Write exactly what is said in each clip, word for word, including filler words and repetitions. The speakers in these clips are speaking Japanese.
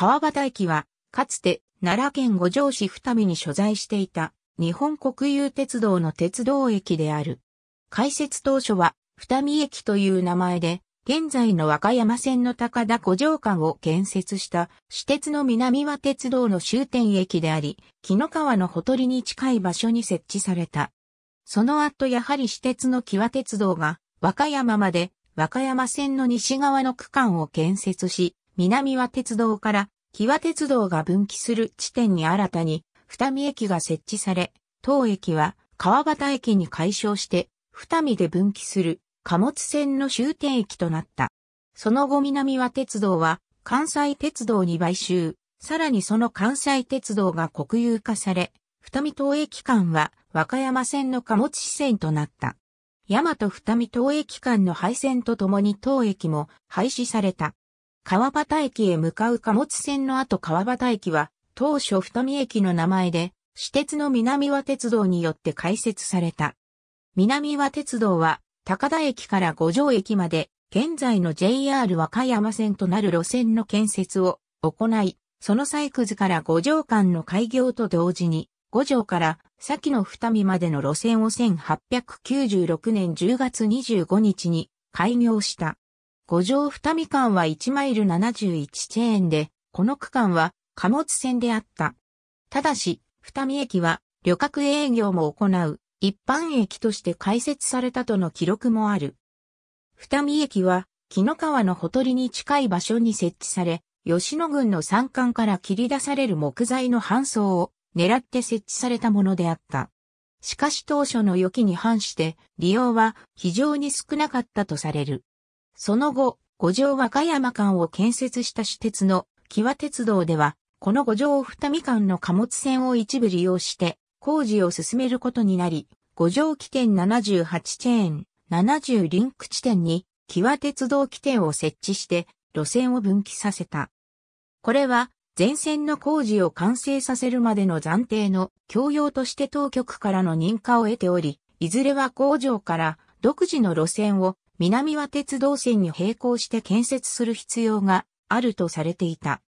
川端駅は、かつて奈良県五條市二見に所在していた日本国有鉄道の鉄道駅である。開設当初は二見駅という名前で、現在の和歌山線の高田五条間を建設した私鉄の南和鉄道の終点駅であり、紀の川のほとりに近い場所に設置された。その後やはり私鉄の紀和鉄道が和歌山まで和歌山線の西側の区間を建設し、南和鉄道から紀和鉄道が分岐する地点に新たに二見駅が設置され、当駅は川端駅に改称して二見で分岐する貨物線の終点駅となった。その後南和鉄道は関西鉄道に買収、さらにその関西鉄道が国有化され、二見東駅間は和歌山線の貨物支線となった。大和二見東駅間の廃線とともに当駅も廃止された。川端駅へ向かう貨物線の後川端駅は当初二見駅の名前で私鉄の南和鉄道によって開設された。南和鉄道は高田駅から五条駅まで、現在の ジェイアール 和歌山線となる路線の建設を行い、その際くずから五条間の開業と同時に、五条から先の二見までの路線をせんはっぴゃくきゅうじゅうろくねんじゅうがつにじゅうごにちに開業した。五条二見間はいちマイルななじゅういちチェーンで、この区間は貨物線であった。ただし、二見駅は旅客営業も行う。一般駅として開設されたとの記録もある。二見駅は、紀の川のほとりに近い場所に設置され、吉野郡の山間から切り出される木材の搬送を狙って設置されたものであった。しかし当初の予期に反して、利用は非常に少なかったとされる。その後、五条和歌山間を建設した私鉄の紀和鉄道では、この五条二見間の貨物線を一部利用して、工事を進めることになり、五条起点ななじゅうはちチェーン、ななじゅうリンク地点に、紀和鉄道起点を設置して、路線を分岐させた。これは、全線の工事を完成させるまでの暫定の供用として当局からの認可を得ており、いずれは五条から独自の路線を南和鉄道線に並行して建設する必要があるとされていた。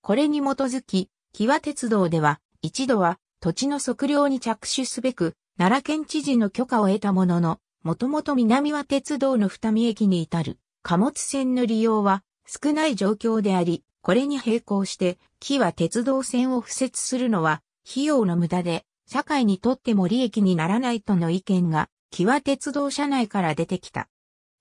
これに基づき、紀和鉄道では、一度は、土地の測量に着手すべく、奈良県知事の許可を得たものの、もともと南和鉄道の二見駅に至る貨物線の利用は少ない状況であり、これに並行して、紀和鉄道線を敷設するのは費用の無駄で、社会にとっても利益にならないとの意見が、紀和鉄道社内から出てきた。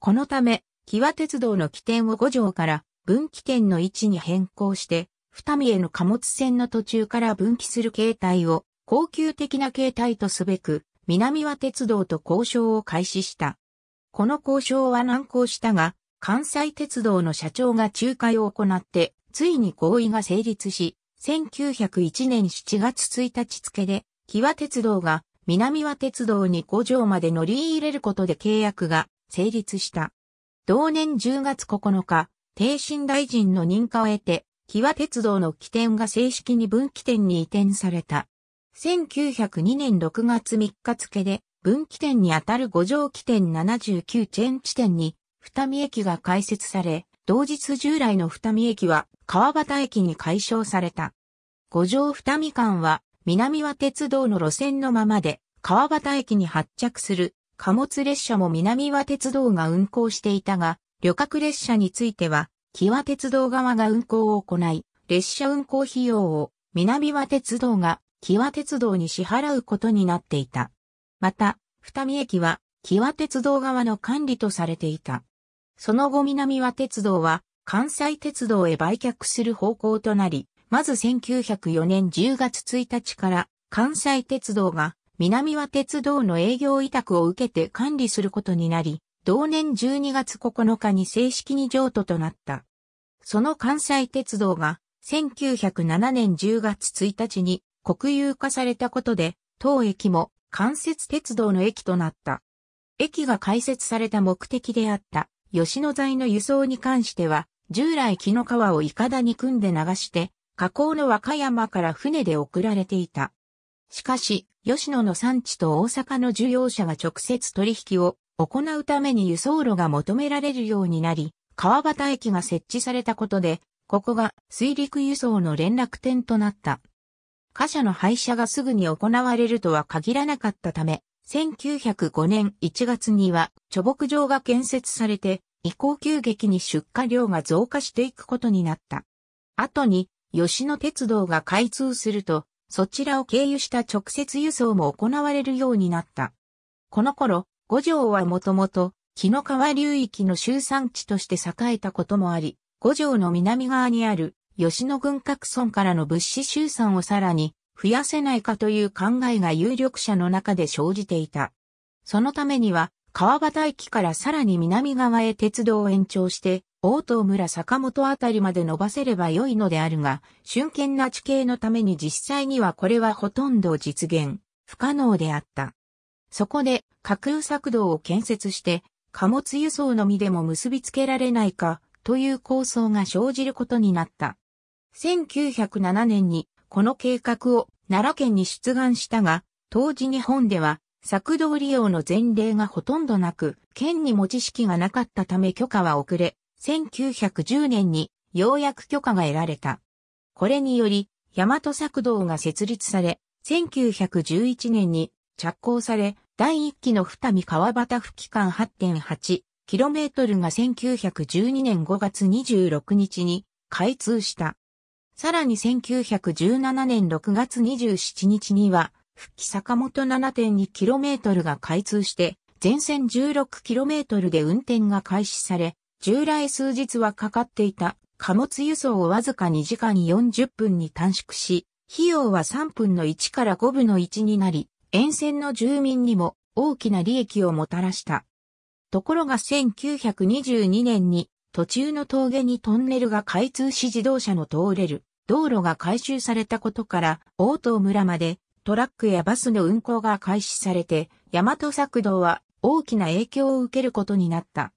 このため、紀和鉄道の起点を五条から分岐点の位置に変更して、二見への貨物線の途中から分岐する形態を恒久的な形態とすべく南和鉄道と交渉を開始した。この交渉は難航したが、関西鉄道の社長が仲介を行って、ついに合意が成立し、せんきゅうひゃくいちねんしちがつついたち付で、紀和鉄道が南和鉄道に五条まで乗り入れることで契約が成立した。同年じゅうがつここのか、逓信大臣の認可を得て、紀和鉄道の起点が正式に分岐点に移転された。せんきゅうひゃくにねんろくがつみっか付で分岐点にあたる五条起点ななじゅうきゅうチェーン地点に二見駅が開設され、同日従来の二見駅は川端駅に改称された。五条二見間は南和鉄道の路線のままで川端駅に発着する貨物列車も南和鉄道が運行していたが、旅客列車については紀和鉄道側が運行を行い、列車運行費用を南和鉄道が紀和鉄道に支払うことになっていた。また、二見駅は紀和鉄道側の管理とされていた。その後南和鉄道は関西鉄道へ売却する方向となり、まずせんきゅうひゃくよねんじゅうがつついたちから関西鉄道が南和鉄道の営業委託を受けて管理することになり、同年じゅうにがつここのかに正式に譲渡となった。その関西鉄道がせんきゅうひゃくななねんじゅうがつついたちに国有化されたことで、当駅も関節鉄道の駅となった。駅が開設された目的であった吉野材の輸送に関しては、従来紀の川をいかだに組んで流して、河口の和歌山から船で送られていた。しかし、吉野の産地と大阪の需要者が直接取引を行うために輸送路が求められるようになり、川端駅が設置されたことで、ここが水陸輸送の連絡点となった。貨車の配車がすぐに行われるとは限らなかったため、せんきゅうひゃくごねんいちがつには貯木場が建設されて、以降急激に出荷量が増加していくことになった。後に、吉野鉄道が開通すると、そちらを経由した直接輸送も行われるようになった。この頃、五条はもともと、紀の川流域の集散地として栄えたこともあり、五条の南側にある吉野郡各村からの物資集散をさらに増やせないかという考えが有力者の中で生じていた。そのためには、川端駅からさらに南側へ鉄道を延長して、大遠村坂本あたりまで伸ばせれば良いのであるが、瞬間な地形のために実際にはこれはほとんど実現、不可能であった。そこで、架空索道を建設して、貨物輸送のみでも結びつけられないか、という構想が生じることになった。せんきゅうひゃくななねんに、この計画を奈良県に出願したが、当時日本では、索道利用の前例がほとんどなく、県にも知識がなかったため許可は遅れ、せんきゅうひゃくじゅうねんにようやく許可が得られた。これにより、大和索道が設立され、せんきゅうひゃくじゅういちねんに着工され、だいいっきの二見川端付期間 はちてんはちキロメートル がせんきゅうひゃくじゅうにねんごがつにじゅうろくにちに開通した。さらにせんきゅうひゃくじゅうななねんろくがつにじゅうしちにちには、付期坂本 ななてんにキロメートル が開通して、全線 じゅうろくキロメートル で運転が開始され、従来数日はかかっていた貨物輸送をわずかにじかんよんじゅっぷんに短縮し、費用はさんぶんのいちからごぶのいちになり、沿線の住民にも大きな利益をもたらした。ところがせんきゅうひゃくにじゅうにねんに途中の峠にトンネルが開通し自動車の通れる道路が改修されたことから、大遠村までトラックやバスの運行が開始されて、大和索道は大きな影響を受けることになった。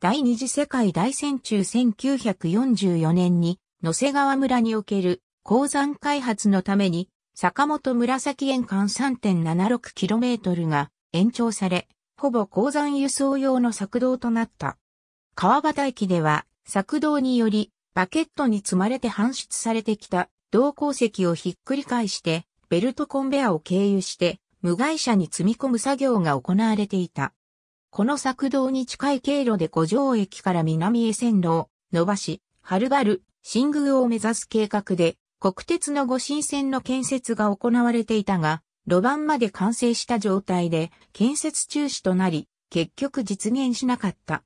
第二次世界大戦中せんきゅうひゃくよんじゅうよねんに野迫川村における鉱山開発のために坂本紫園間 さんてんななろくキロメートル が延長され、ほぼ鉱山輸送用の索道となった。川端駅では索道によりバケットに積まれて搬出されてきた銅鉱石をひっくり返してベルトコンベアを経由して無害車に積み込む作業が行われていた。この索道に近い経路で五条駅から南へ線路を伸ばし、はるばる新宮を目指す計画で、国鉄の御神線の建設が行われていたが、路盤まで完成した状態で建設中止となり、結局実現しなかった。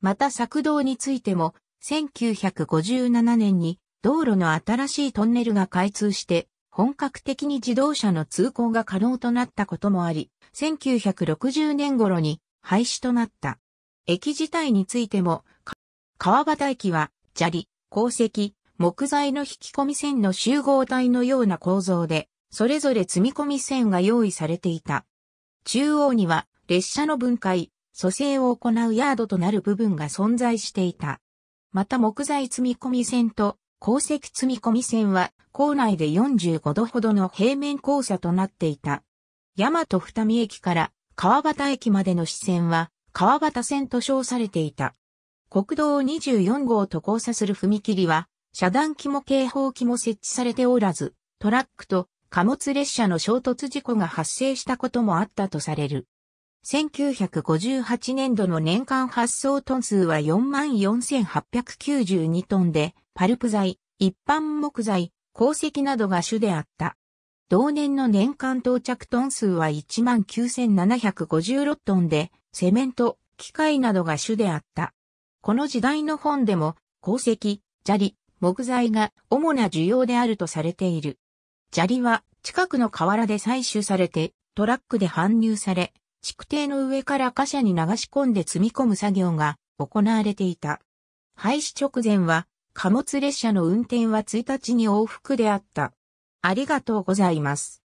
また索道についても、せんきゅうひゃくごじゅうななねんに道路の新しいトンネルが開通して、本格的に自動車の通行が可能となったこともあり、せんきゅうひゃくろくじゅうねんごろに、廃止となった。駅自体についても、川端駅は砂利、鉱石、木材の引き込み線の集合体のような構造で、それぞれ積み込み線が用意されていた。中央には列車の分解、組成を行うヤードとなる部分が存在していた。また木材積み込み線と鉱石積み込み線は、構内でよんじゅうごどほどの平面交差となっていた。大和二見駅から、川端駅までの支線は川端線と称されていた。国道にじゅうよんごうと交差する踏切は、遮断機も警報機も設置されておらず、トラックと貨物列車の衝突事故が発生したこともあったとされる。せんきゅうひゃくごじゅうはちねんどの年間発送トン数は よんまんよんせんはっぴゃくきゅうじゅうにトンで、パルプ材、一般木材、鉱石などが主であった。同年の年間到着トン数は いちまんきゅうせんななひゃくごじゅうろくトンで、セメント、機械などが主であった。この時代の本でも、鉱石、砂利、木材が主な需要であるとされている。砂利は近くの河原で採取されて、トラックで搬入され、築堤の上から貨車に流し込んで積み込む作業が行われていた。廃止直前は、貨物列車の運転はついたちに往復であった。ありがとうございます。